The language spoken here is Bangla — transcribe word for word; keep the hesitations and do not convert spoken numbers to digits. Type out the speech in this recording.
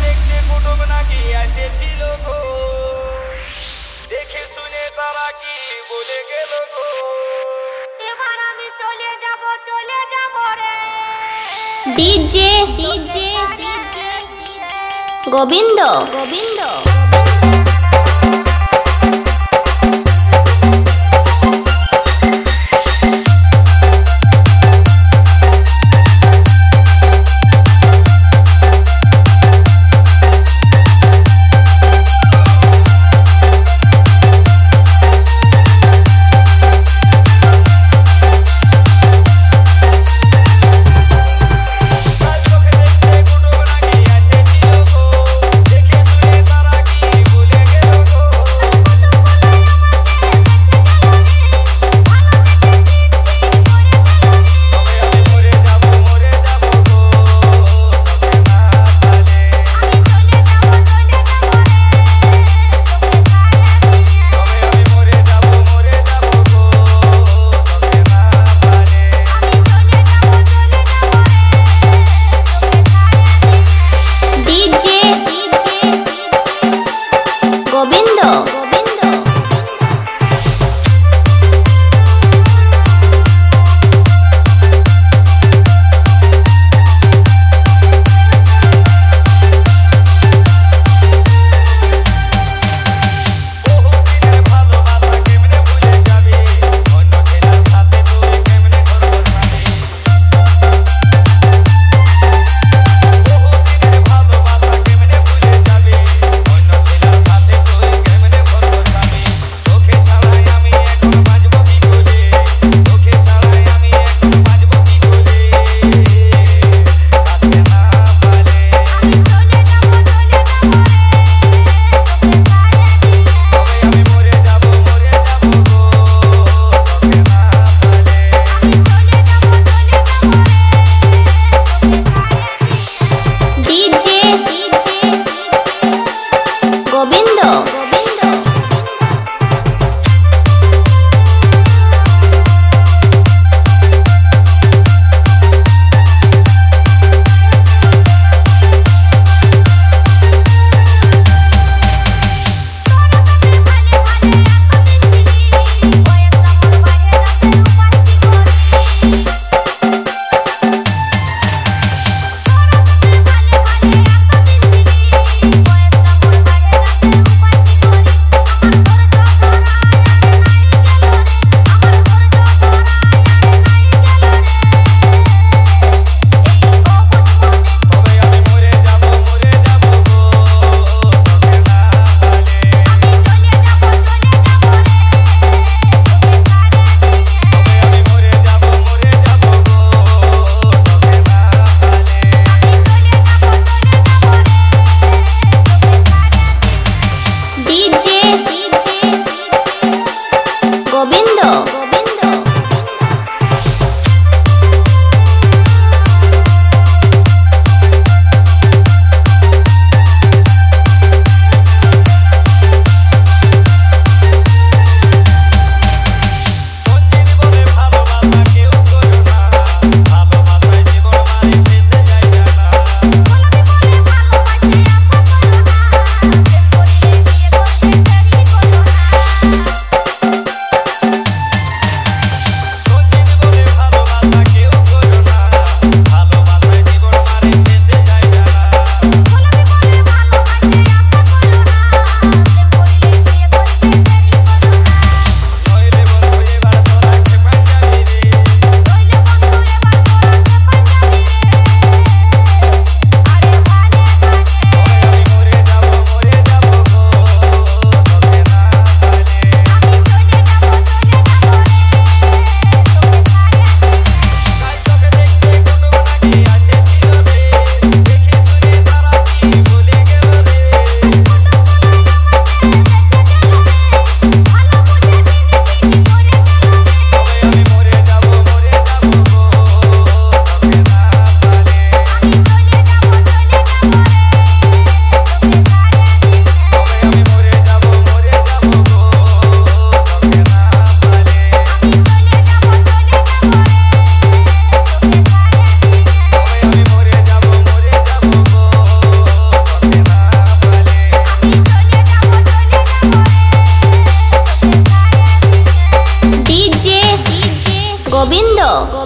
DJ DJ DJ Gobinda Gobinda Para Gobindo.